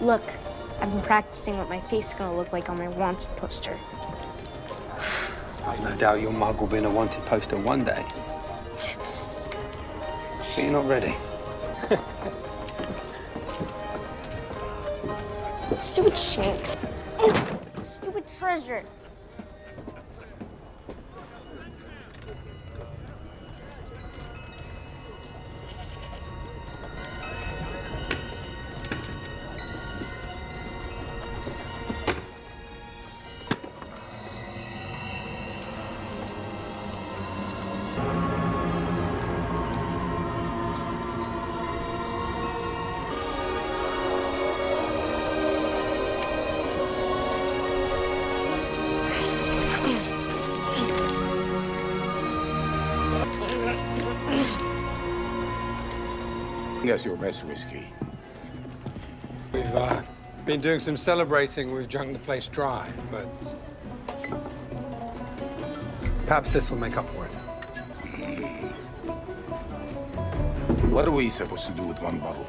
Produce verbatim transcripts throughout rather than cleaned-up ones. Look, I've been practicing what my face is gonna look like on my wanted poster. I've no doubt your mug will be in a wanted poster one day. But you're not ready. Stupid Shanks. Stupid treasure. That's your best whiskey. We've uh, been doing some celebrating. We've drunk the place dry, but perhaps this will make up for it. What are we supposed to do with one bottle?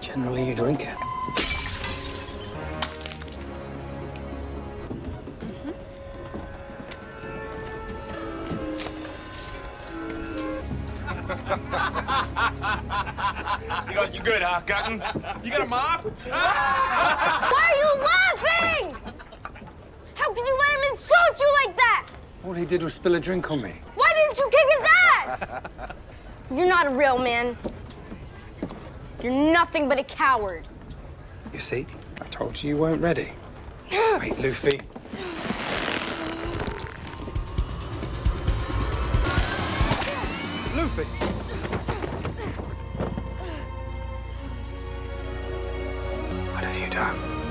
Generally, you drink it. You got, you good, huh, Captain? You got a mop? Why are you laughing? How could you let him insult you like that? All he did was spill a drink on me. Why didn't you kick his ass? You're not a real man. You're nothing but a coward. You see, I told you you weren't ready. Wait, Luffy. Luffy. What have you done?